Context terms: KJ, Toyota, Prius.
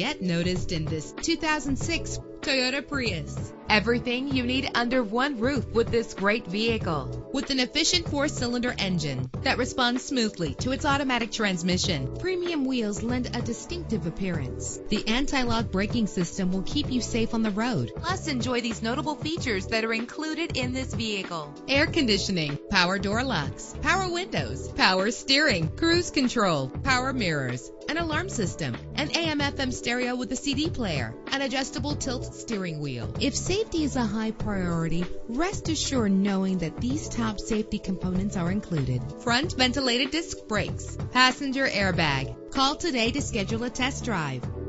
get noticed in this 2006 Toyota Prius. Everything you need under one roof with this great vehicle. With an efficient 4-cylinder engine that responds smoothly to its automatic transmission, premium wheels lend a distinctive appearance. The anti-lock braking system will keep you safe on the road. Plus, enjoy these notable features that are included in this vehicle: air conditioning, power door locks, power windows, power steering, cruise control, power mirrors, an alarm system, an AM/FM stereo with a CD player, an adjustable tilt steering wheel. If safety is a high priority, rest assured knowing that these top safety components are included: front ventilated disc brakes, passenger airbag. Call today to schedule a test drive.